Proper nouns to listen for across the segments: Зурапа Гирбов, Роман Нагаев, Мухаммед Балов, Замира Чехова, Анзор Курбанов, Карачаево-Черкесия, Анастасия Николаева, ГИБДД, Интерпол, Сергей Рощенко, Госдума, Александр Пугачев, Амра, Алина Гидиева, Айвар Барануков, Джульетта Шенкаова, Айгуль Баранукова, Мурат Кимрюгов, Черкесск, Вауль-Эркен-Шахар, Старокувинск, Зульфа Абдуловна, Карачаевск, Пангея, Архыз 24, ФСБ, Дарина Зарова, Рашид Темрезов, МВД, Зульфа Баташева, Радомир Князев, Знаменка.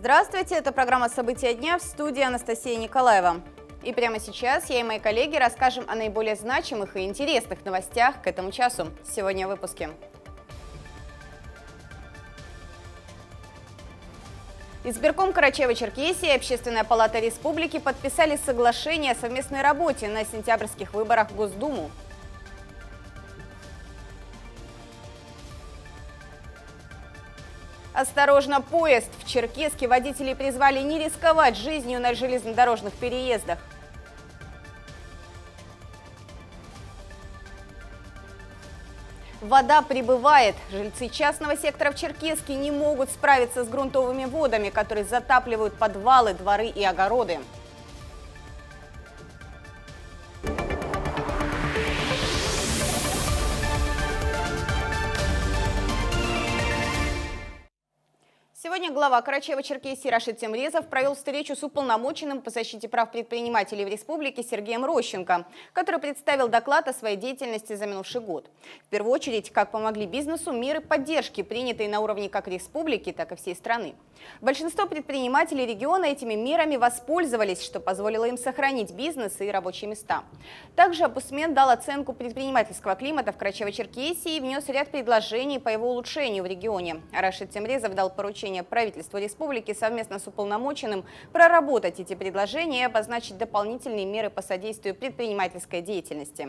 Здравствуйте, это программа «События дня», в студии Анастасия Николаева. И прямо сейчас я и мои коллеги расскажем о наиболее значимых и интересных новостях к этому часу. Сегодня в выпуске. Избирком Карачаево-Черкесии и Общественная палата республики подписали соглашение о совместной работе на сентябрьских выборах в Госдуму. Осторожно, поезд! В Черкесске водителей призвали не рисковать жизнью на железнодорожных переездах. Вода прибывает. Жильцы частного сектора в Черкесске не могут справиться с грунтовыми водами, которые затапливают подвалы, дворы и огороды. Сегодня глава Карачаево-Черкесии Рашид Темрезов провел встречу с уполномоченным по защите прав предпринимателей в республике Сергеем Рощенко, который представил доклад о своей деятельности за минувший год. В первую очередь, как помогли бизнесу меры поддержки, принятые на уровне как республики, так и всей страны. Большинство предпринимателей региона этими мерами воспользовались, что позволило им сохранить бизнес и рабочие места. Также омбудсмен дал оценку предпринимательского климата в Карачаево-Черкесии и внес ряд предложений по его улучшению в регионе. Рашид Темрезов дал поручение правительству республики совместно с уполномоченным проработать эти предложения и обозначить дополнительные меры по содействию предпринимательской деятельности.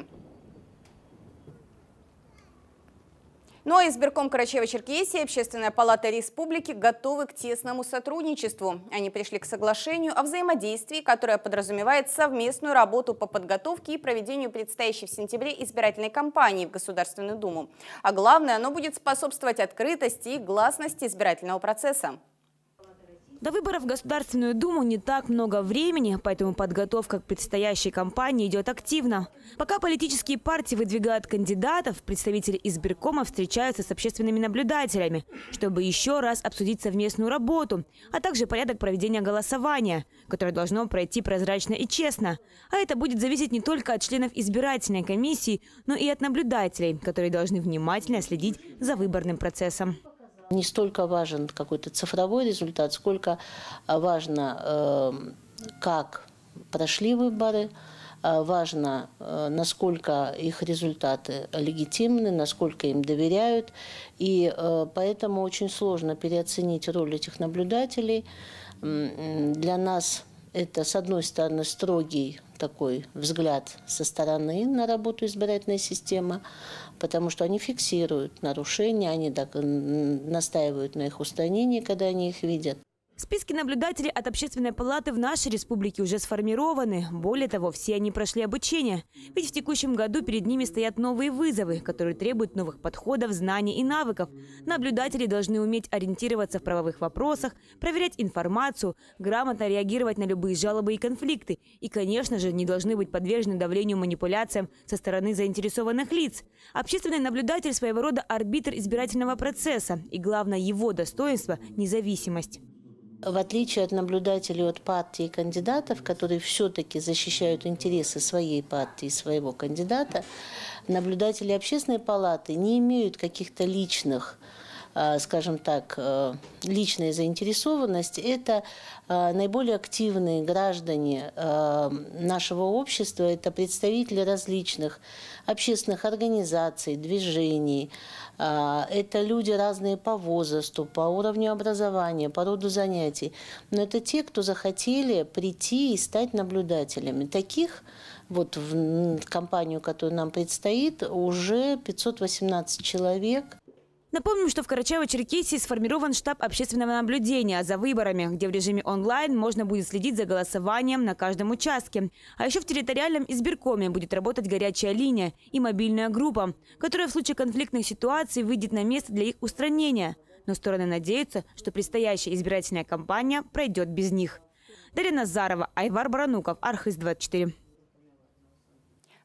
Ну а избирком Карачаево-Черкесии и Общественная палата республики готовы к тесному сотрудничеству. Они пришли к соглашению о взаимодействии, которое подразумевает совместную работу по подготовке и проведению предстоящей в сентябре избирательной кампании в Государственную Думу. А главное, оно будет способствовать открытости и гласности избирательного процесса. До выборов в Государственную Думу не так много времени, поэтому подготовка к предстоящей кампании идет активно. Пока политические партии выдвигают кандидатов, представители избиркома встречаются с общественными наблюдателями, чтобы еще раз обсудить совместную работу, а также порядок проведения голосования, которое должно пройти прозрачно и честно. А это будет зависеть не только от членов избирательной комиссии, но и от наблюдателей, которые должны внимательно следить за выборным процессом. Не столько важен какой-то цифровой результат, сколько важно, как прошли выборы, важно, насколько их результаты легитимны, насколько им доверяют. И поэтому очень сложно переоценить роль этих наблюдателей. Для нас это, с одной стороны, строгий такой взгляд со стороны на работу избирательной системы, потому что они фиксируют нарушения, они настаивают на их устранении, когда они их видят. Списки наблюдателей от Общественной палаты в нашей республике уже сформированы. Более того, все они прошли обучение. Ведь в текущем году перед ними стоят новые вызовы, которые требуют новых подходов, знаний и навыков. Наблюдатели должны уметь ориентироваться в правовых вопросах, проверять информацию, грамотно реагировать на любые жалобы и конфликты. И, конечно же, не должны быть подвержены давлению манипуляциям со стороны заинтересованных лиц. Общественный наблюдатель – своего рода арбитр избирательного процесса. И главное его достоинство – независимость. В отличие от наблюдателей от партии и кандидатов, которые все-таки защищают интересы своей партии, своего кандидата, наблюдатели Общественной палаты не имеют каких-то личных, скажем так, личной заинтересованности. Это наиболее активные граждане нашего общества, это представители различных общественных организаций, движений, это люди разные по возрасту, по уровню образования, по роду занятий. Но это те, кто захотели прийти и стать наблюдателями. Таких вот в кампанию, которая нам предстоит, уже 518 человек. Напомним, что в Карачаево-Черкесии сформирован штаб общественного наблюдения за выборами, где в режиме онлайн можно будет следить за голосованием на каждом участке. А еще в территориальном избиркоме будет работать горячая линия и мобильная группа, которая в случае конфликтных ситуаций выйдет на место для их устранения. Но стороны надеются, что предстоящая избирательная кампания пройдет без них. Дарина Зарова, Айвар Барануков, Архыз 24.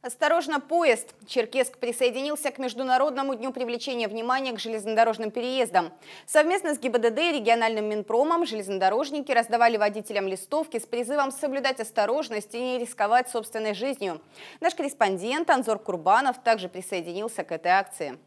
Осторожно, поезд! Черкесск присоединился к Международному дню привлечения внимания к железнодорожным переездам. Совместно с ГИБДД и региональным Минпромом железнодорожники раздавали водителям листовки с призывом соблюдать осторожность и не рисковать собственной жизнью. Наш корреспондент Анзор Курбанов также присоединился к этой акции.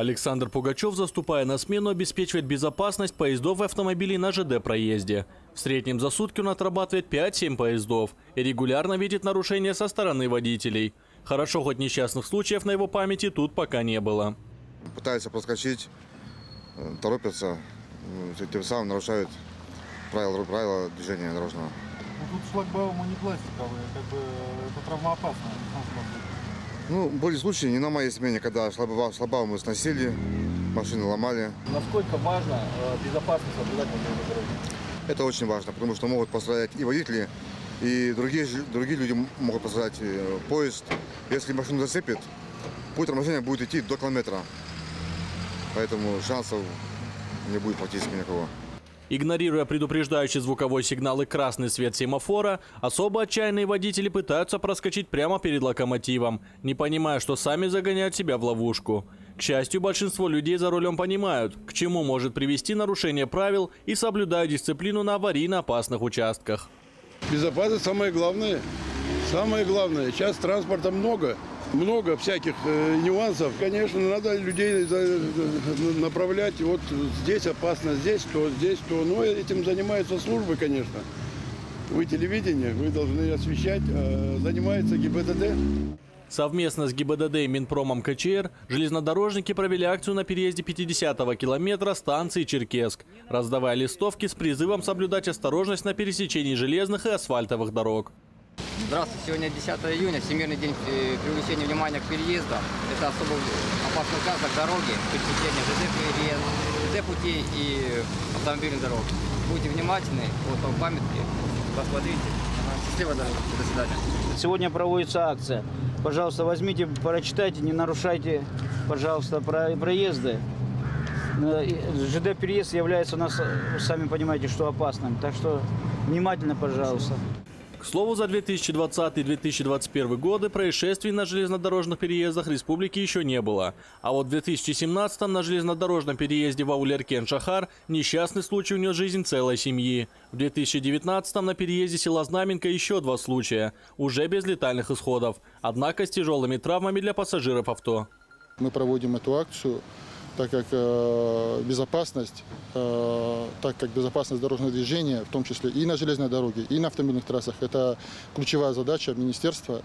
Александр Пугачев, заступая на смену, обеспечивает безопасность поездов и автомобилей на ЖД-проезде. В среднем за сутки он отрабатывает 5-7 поездов и регулярно видит нарушения со стороны водителей. Хорошо, хоть несчастных случаев на его памяти тут пока не было. Пытаются проскочить, торопятся, тем самым нарушают правила движения дорожного. Тут шлагбаумы не пластиковые, как бы это травмоопасно. Ну, были случаи не на моей смене, когда шлагбаумы сносили, машины ломали. Насколько важно безопасность обязательно на дороге? Это очень важно, потому что могут пострадать и водители, и другие люди могут пострадать. Поезд, если машину зацепит, путь торможения будет идти до километра. Поэтому шансов не будет практически никакого. Игнорируя предупреждающий звуковой сигнал и красный свет семафора, особо отчаянные водители пытаются проскочить прямо перед локомотивом, не понимая, что сами загоняют себя в ловушку. К счастью, большинство людей за рулем понимают, к чему может привести нарушение правил, и соблюдают дисциплину на аварийно опасных участках. Безопасность самое главное. Самое главное. Сейчас транспорта много. Много всяких нюансов. Конечно, надо людей направлять. Вот здесь опасно, здесь, то. Но этим занимаются службы, конечно. Вы телевидение, вы должны освещать. Занимается ГИБДД. Совместно с ГИБДД и Минпромом КЧР железнодорожники провели акцию на переезде 50-го километра станции Черкесск, раздавая листовки с призывом соблюдать осторожность на пересечении железных и асфальтовых дорог. Здравствуйте. Сегодня 10 июня, Всемирный день привлечения внимания к переездам. Это особо опасный участок дороги, пересечение ЖД-путей и автомобильных дорог. Будьте внимательны, вот в памятке, посмотрите. Счастливо, до свидания. Сегодня проводится акция. Пожалуйста, возьмите, прочитайте, не нарушайте, пожалуйста, проезды. ЖД-переезд является у нас, сами понимаете, что опасным. Так что внимательно, пожалуйста. К слову, за 2020-2021 годы происшествий на железнодорожных переездах республики еще не было. А вот в 2017-м на железнодорожном переезде Вауль-Эркен-Шахар несчастный случай унес жизнь целой семьи. В 2019-м на переезде села Знаменка еще 2 случая, уже без летальных исходов, однако с тяжелыми травмами для пассажиров авто. Мы проводим эту акцию, так как безопасность дорожного движения, в том числе и на железной дороге, и на автомобильных трассах, это ключевая задача министерства.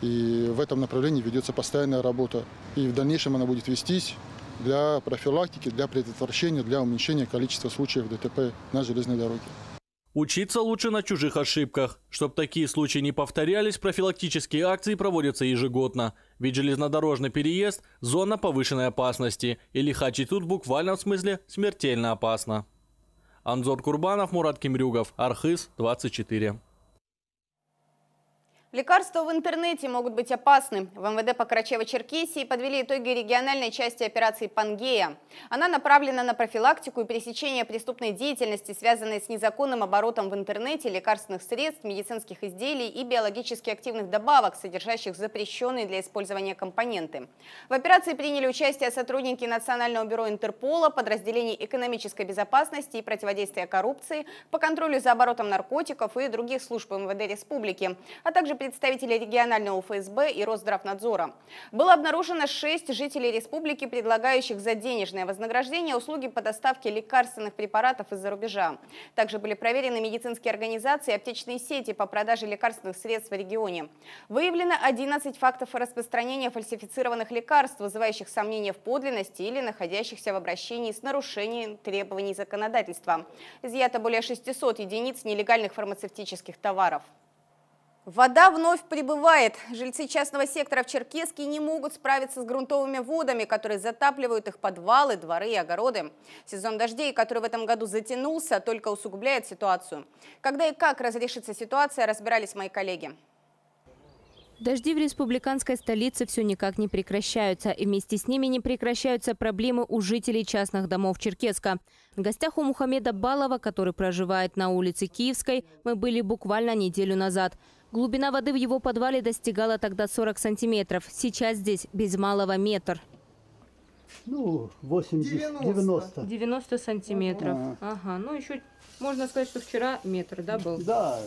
И в этом направлении ведется постоянная работа. И в дальнейшем она будет вестись для профилактики, для предотвращения, для уменьшения количества случаев ДТП на железной дороге. Учиться лучше на чужих ошибках. Чтобы такие случаи не повторялись, профилактические акции проводятся ежегодно. Ведь железнодорожный переезд – зона повышенной опасности. И лихачить тут в буквальном смысле смертельно опасно. Анзор Курбанов, Мурат Кимрюгов, Архыз 24. Лекарства в интернете могут быть опасны. В МВД по Карачаево-Черкесии подвели итоги региональной части операции «Пангея». Она направлена на профилактику и пересечение преступной деятельности, связанной с незаконным оборотом в интернете лекарственных средств, медицинских изделий и биологически активных добавок, содержащих запрещенные для использования компоненты. В операции приняли участие сотрудники Национального бюро Интерпола, подразделений экономической безопасности и противодействия коррупции, по контролю за оборотом наркотиков и других служб МВД республики, а также представители регионального ФСБ и Росздравнадзора. Было обнаружено 6 жителей республики, предлагающих за денежное вознаграждение услуги по доставке лекарственных препаратов из-за рубежа. Также были проверены медицинские организации и аптечные сети по продаже лекарственных средств в регионе. Выявлено 11 фактов распространения фальсифицированных лекарств, вызывающих сомнения в подлинности или находящихся в обращении с нарушением требований законодательства. Изъято более 600 единиц нелегальных фармацевтических товаров. Вода вновь прибывает. Жильцы частного сектора в Черкесске не могут справиться с грунтовыми водами, которые затапливают их подвалы, дворы и огороды. Сезон дождей, который в этом году затянулся, только усугубляет ситуацию. Когда и как разрешится ситуация, разбирались мои коллеги. Дожди в республиканской столице все никак не прекращаются. И вместе с ними не прекращаются проблемы у жителей частных домов Черкесска. В гостях у Мухаммеда Балова, который проживает на улице Киевской, мы были буквально неделю назад. Глубина воды в его подвале достигала тогда 40 сантиметров. Сейчас здесь без малого метр. Ну, 80, 90. 90 сантиметров. Ага, ну еще можно сказать, что вчера метр, да, был? Да.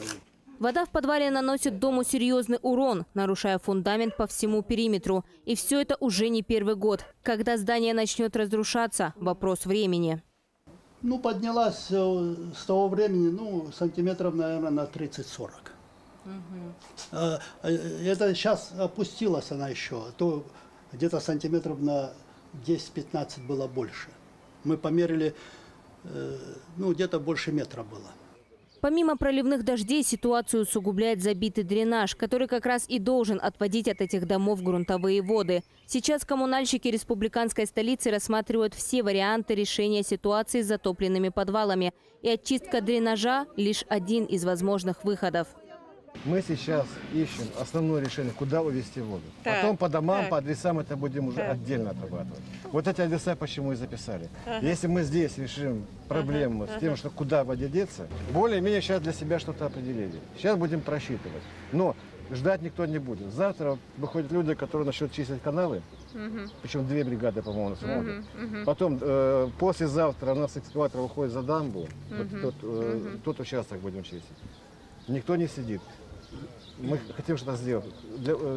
Вода в подвале наносит дому серьезный урон, нарушая фундамент по всему периметру. И все это уже не первый год. Когда здание начнет разрушаться – вопрос времени. Ну, поднялась с того времени, ну, сантиметров, наверное, на 30-40. Угу. Это сейчас опустилась она еще, то где-то сантиметров на 10-15 было больше. Мы померили, ну, где-то больше метра было. Помимо проливных дождей ситуацию усугубляет забитый дренаж, который как раз и должен отводить от этих домов грунтовые воды. Сейчас коммунальщики республиканской столицы рассматривают все варианты решения ситуации с затопленными подвалами. И очистка дренажа – лишь один из возможных выходов. Мы сейчас ищем основное решение, куда увести воду. Так, потом по домам, так, по адресам это будем уже отдельно отрабатывать. Вот эти адреса почему и записали. Ага. Если мы здесь решим проблему с тем, что куда воде деться, более-менее сейчас для себя что-то определили. Сейчас будем просчитывать. Но ждать никто не будет. Завтра выходят люди, которые начнут чистить каналы. Угу. Причем две бригады, по-моему, у нас уходят. Угу. Потом, послезавтра у нас экскаватор уходит за дамбу. Угу. Вот тот участок будем чистить. Никто не сидит. Мы хотим что-то сделать.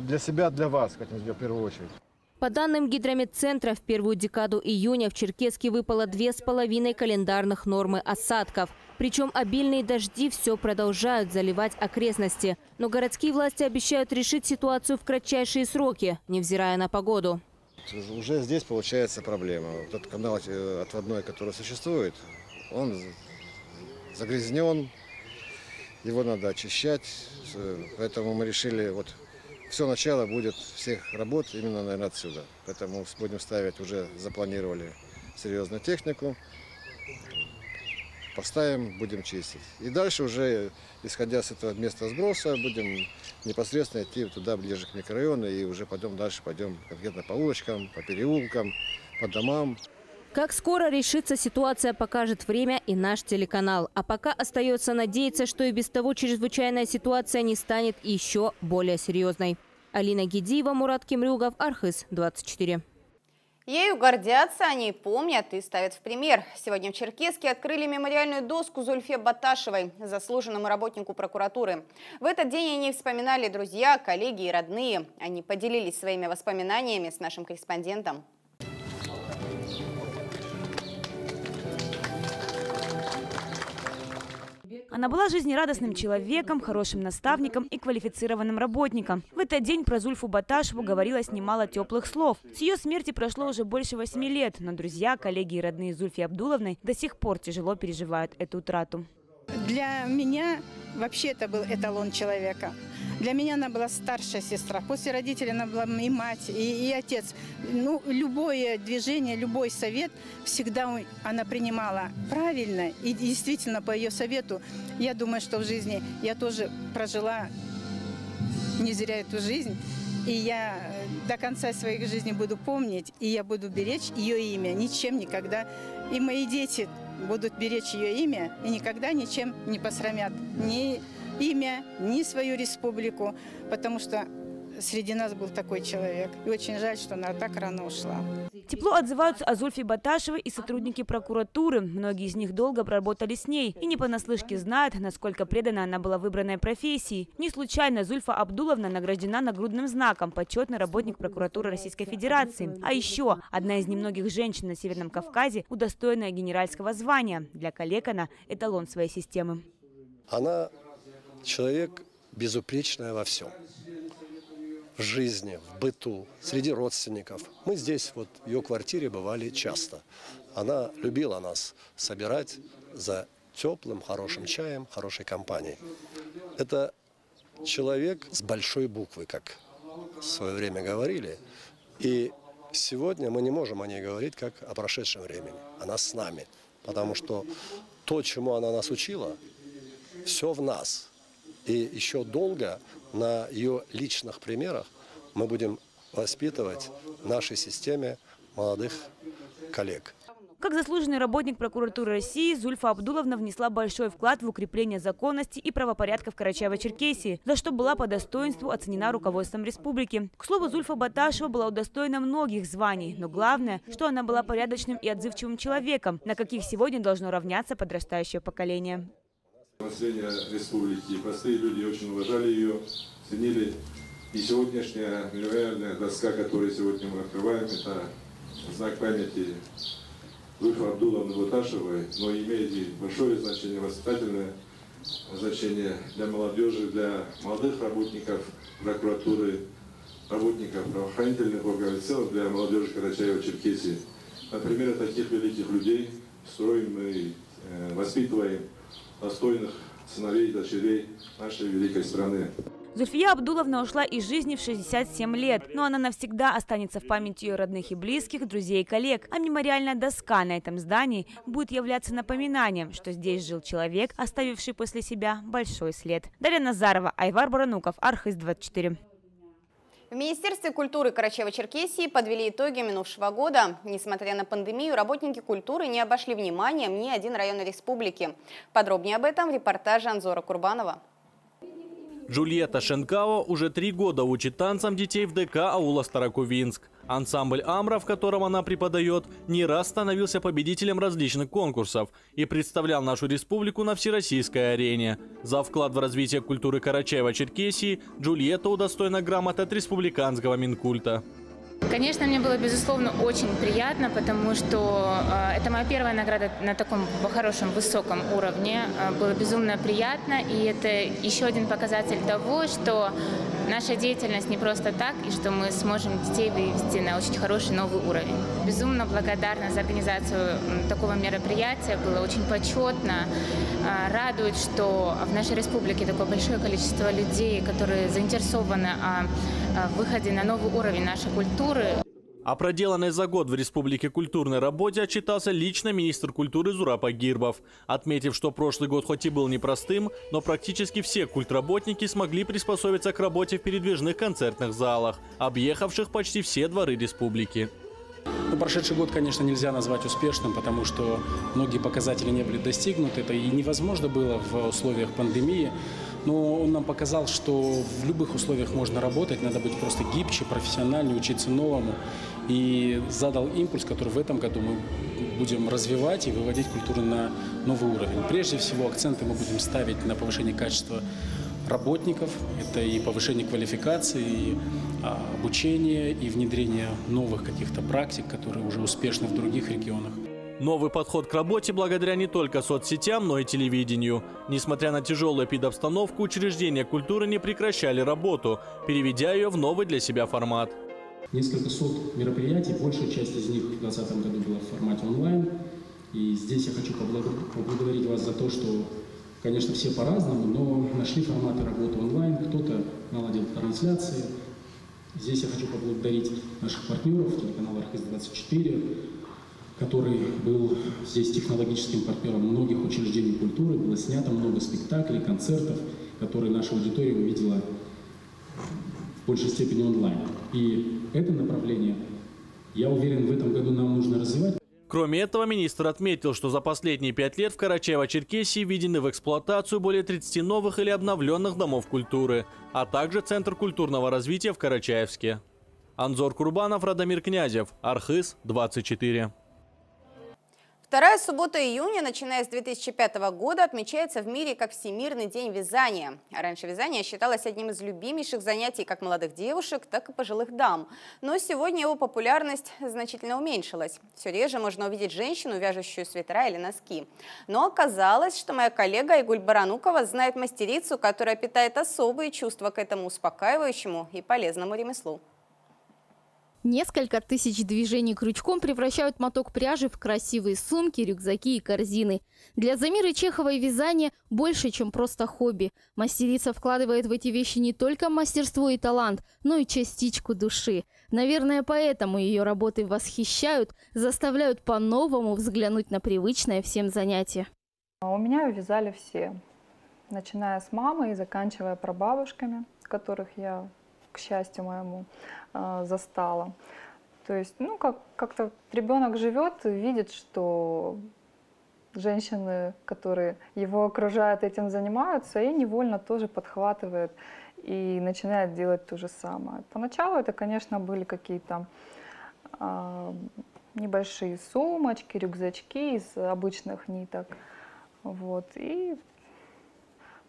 Для себя, для вас хотим сделать в первую очередь. По данным гидрометцентра, в первую декаду июня в Черкесске выпало 2,5 календарных нормы осадков. Причем обильные дожди все продолжают заливать окрестности. Но городские власти обещают решить ситуацию в кратчайшие сроки, невзирая на погоду. Уже здесь получается проблема. Вот этот канал отводной, который существует, он загрязнен. Его надо очищать, поэтому мы решили, вот все начало будет всех работ именно, наверное, отсюда. Поэтому будем ставить, уже запланировали серьезную технику, поставим, будем чистить. И дальше уже, исходя с этого места сброса, будем непосредственно идти туда, ближе к микрорайону, и уже пойдем дальше, пойдем конкретно по улочкам, по переулкам, по домам. Как скоро решится ситуация, покажет время и наш телеканал. А пока остается надеяться, что и без того чрезвычайная ситуация не станет еще более серьезной. Алина Гидиева, Мурат Кимрюгов, Архыз 24. Ею гордятся, они помнят и ставят в пример. Сегодня в Черкесске открыли мемориальную доску Зульфе Баташевой, заслуженному работнику прокуратуры. В этот день они вспоминали друзья, коллеги и родные. Они поделились своими воспоминаниями с нашим корреспондентом. Она была жизнерадостным человеком, хорошим наставником и квалифицированным работником. В этот день про Зульфу Баташеву говорилось немало теплых слов. С ее смерти прошло уже больше 8 лет, но друзья, коллеги и родные Зульфи Абдуловны до сих пор тяжело переживают эту утрату. Для меня вообще это был эталон человека. Для меня она была старшая сестра. После родителей она была и мать, и отец. Ну, любое движение, любой совет всегда она принимала правильно. И действительно, по ее совету, я думаю, что в жизни я тоже прожила не зря эту жизнь. И я до конца своей жизни буду помнить, и я буду беречь ее имя ничем никогда. И мои дети будут беречь ее имя и никогда ничем не посрамят ни имя, ни свою республику, потому что среди нас был такой человек. И очень жаль, что она так рано ушла. Тепло отзываются о Зульфе Баташевой и сотрудники прокуратуры. Многие из них долго проработали с ней и не понаслышке знают, насколько предана она была выбранной профессии. Не случайно Зульфа Абдуловна награждена нагрудным знаком «Почетный работник прокуратуры Российской Федерации». А еще одна из немногих женщин на Северном Кавказе, удостоенная генеральского звания. Для коллег она – эталон своей системы. Она человек безупречная во всем. В жизни, в быту, среди родственников. Мы здесь, вот в ее квартире, бывали часто. Она любила нас собирать за теплым, хорошим чаем, хорошей компанией. Это человек с большой буквы, как в свое время говорили. И сегодня мы не можем о ней говорить, как о прошедшем времени. Она с нами. Потому что то, чему она нас учила, все в нас. И еще долго на ее личных примерах мы будем воспитывать в нашей системе молодых коллег. Как заслуженный работник прокуратуры России, Зульфа Абдуловна внесла большой вклад в укрепление законности и правопорядка в Карачаево-Черкесии, за что была по достоинству оценена руководством республики. К слову, Зульфа Баташева была удостоена многих званий, но главное, что она была порядочным и отзывчивым человеком, на каких сегодня должно равняться подрастающее поколение. Население республики, простые люди очень уважали ее, ценили. И сегодняшняя мемориальная доска, которую сегодня мы открываем, это знак памяти Зульфы Абдуловны Баташевой, но имеет и большое значение, воспитательное значение для молодежи, для молодых работников прокуратуры, работников правоохранительных органов, в целом для молодежи Карачаево-Черкесии. Например, таких великих людей строим и воспитываем достойных сыновей и дочерей нашей великой страны. Зульфия Абдуловна ушла из жизни в 67 лет, но она навсегда останется в памяти ее родных и близких, друзей и коллег. А мемориальная доска на этом здании будет являться напоминанием, что здесь жил человек, оставивший после себя большой след. Дарина Зарова, Айвар Барануков, Архыз 24. В Министерстве культуры Карачаево-Черкесии подвели итоги минувшего года. Несмотря на пандемию, работники культуры не обошли вниманием ни один район республики. Подробнее об этом в репортаже Анзора Курбанова. Джульетта Шенкаова уже 3 года учит танцам детей в ДК аула Старокувинск. Ансамбль «Амра», в котором она преподает, не раз становился победителем различных конкурсов и представлял нашу республику на всероссийской арене. За вклад в развитие культуры Карачаево-Черкесии Джульетта удостоена грамот от республиканского Минкульта. Конечно, мне было, безусловно, очень приятно, потому что это моя первая награда на таком хорошем, высоком уровне. Было безумно приятно, и это еще один показатель того, что наша деятельность не просто так, и что мы сможем детей вывести на очень хороший новый уровень. Безумно благодарна за организацию такого мероприятия, было очень почетно. Радует, что в нашей республике такое большое количество людей, которые заинтересованы в выходе на новый уровень нашей культуры. О проделанной за год в Республике культурной работе отчитался лично министр культуры Зурапа Гирбов, отметив, что прошлый год хоть и был непростым, но практически все культработники смогли приспособиться к работе в передвижных концертных залах, объехавших почти все дворы республики. Ну, прошедший год, конечно, нельзя назвать успешным, потому что многие показатели не были достигнуты. Это и невозможно было в условиях пандемии. Но он нам показал, что в любых условиях можно работать, надо быть просто гибче, профессиональнее, учиться новому. И задал импульс, который в этом году мы будем развивать и выводить культуру на новый уровень. Прежде всего, акценты мы будем ставить на повышение качества работников, это и повышение квалификации, и обучение, и внедрение новых каких-то практик, которые уже успешны в других регионах. Новый подход к работе благодаря не только соцсетям, но и телевидению. Несмотря на тяжелую эпидобстановку, учреждения культуры не прекращали работу, переведя ее в новый для себя формат. Несколько сот мероприятий, большая часть из них в 2020 году была в формате онлайн. И здесь я хочу поблагодарить вас за то, что, конечно, все по-разному, но нашли форматы работы онлайн, кто-то наладил трансляции. Здесь я хочу поблагодарить наших партнеров, телеканал «Архыз 24», который был здесь технологическим партнером многих учреждений культуры. Было снято много спектаклей, концертов, которые наша аудитория увидела в большей степени онлайн. И это направление, я уверен, в этом году нам нужно развивать. Кроме этого, министр отметил, что за последние 5 лет в Карачаево-Черкесии введены в эксплуатацию более 30 новых или обновленных домов культуры, а также Центр культурного развития в Карачаевске. Анзор Курбанов, Радомир Князев, Архыз 24. Вторая суббота июня, начиная с 2005 года, отмечается в мире как Всемирный день вязания. Раньше вязание считалось одним из любимейших занятий как молодых девушек, так и пожилых дам. Но сегодня его популярность значительно уменьшилась. Все реже можно увидеть женщину, вяжущую свитера или носки. Но оказалось, что моя коллега Игуль Баранукова знает мастерицу, которая питает особые чувства к этому успокаивающему и полезному ремеслу. Несколько тысяч движений крючком превращают моток пряжи в красивые сумки, рюкзаки и корзины. Для Замиры Чеховой вязание больше, чем просто хобби. Мастерица вкладывает в эти вещи не только мастерство и талант, но и частичку души. Наверное, поэтому ее работы восхищают, заставляют по-новому взглянуть на привычное всем занятие. У меня вязали все, начиная с мамы и заканчивая прабабушками, которых я, к счастью моему, застала. То есть, ну, как-то ребенок живет, видит, что женщины, которые его окружают, этим занимаются, и невольно тоже подхватывает и начинает делать то же самое. Поначалу это, конечно, были какие-то небольшие сумочки, рюкзачки из обычных ниток. Вот. И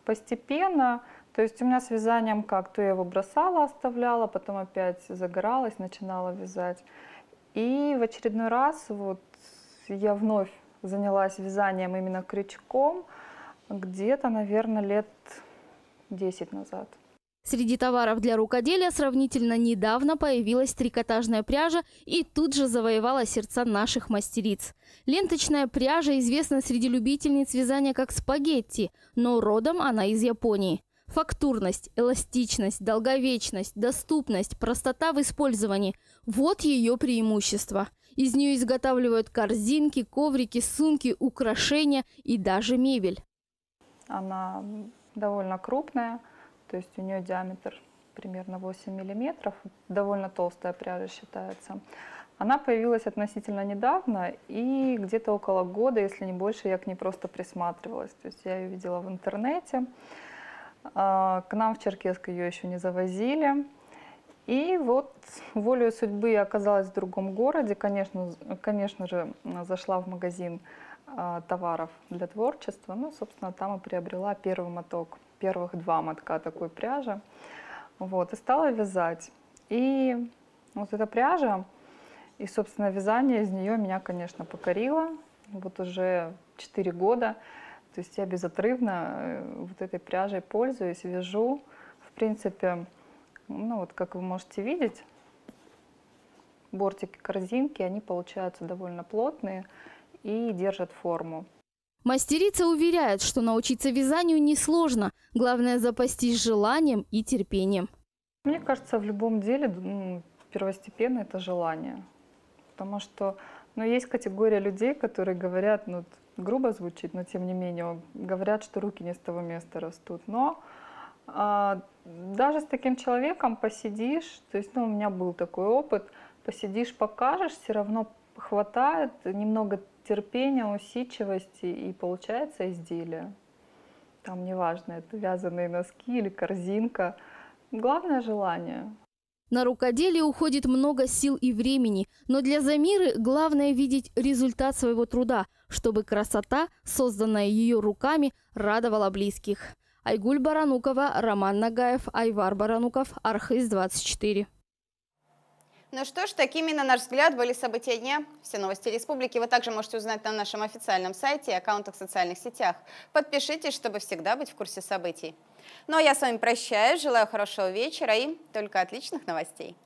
постепенно. То есть у меня с вязанием как-то я его бросала, оставляла, потом опять загоралась, начинала вязать. И в очередной раз вот я вновь занялась вязанием именно крючком где-то, наверное, лет 10 назад. Среди товаров для рукоделия сравнительно недавно появилась трикотажная пряжа и тут же завоевала сердца наших мастериц. Ленточная пряжа известна среди любительниц вязания как спагетти, но родом она из Японии. Фактурность, эластичность, долговечность, доступность, простота в использовании – вот ее преимущество. Из нее изготавливают корзинки, коврики, сумки, украшения и даже мебель. Она довольно крупная, то есть у нее диаметр примерно 8 мм, довольно толстая пряжа считается. Она появилась относительно недавно, и где-то около года, если не больше, я к ней просто присматривалась. То есть я ее видела в интернете. К нам в Черкесск ее еще не завозили. И вот волею судьбы я оказалась в другом городе. Конечно же, зашла в магазин товаров для творчества. Ну, собственно, там и приобрела первый моток, первых два мотка такой пряжи. Вот, и стала вязать. И вот эта пряжа и, собственно, вязание из нее меня, конечно, покорило. Вот уже 4 года. То есть я безотрывно вот этой пряжей пользуюсь, вяжу. В принципе, ну вот как вы можете видеть, бортики корзинки, они получаются довольно плотные и держат форму. Мастерица уверяет, что научиться вязанию несложно. Главное запастись желанием и терпением. Мне кажется, в любом деле первостепенно это желание. Потому что есть категория людей, которые говорят, ну, грубо звучит, но тем не менее, говорят, что руки не с того места растут. Но даже с таким человеком посидишь, то есть, ну, у меня был такой опыт, посидишь, покажешь, все равно хватает немного терпения, усидчивости, и получается изделие. Там неважно, это вязаные носки или корзинка. Главное – желание. На рукоделие уходит много сил и времени, но для Замиры главное видеть результат своего труда, чтобы красота, созданная ее руками, радовала близких. Айгуль Баранукова, Роман Нагаев, Айвар Барануков, Архыз 24. Ну что ж, такими, на наш взгляд, были события дня. Все новости республики вы также можете узнать на нашем официальном сайте и аккаунтах в социальных сетях. Подпишитесь, чтобы всегда быть в курсе событий. Ну а я с вами прощаюсь, желаю хорошего вечера и только отличных новостей.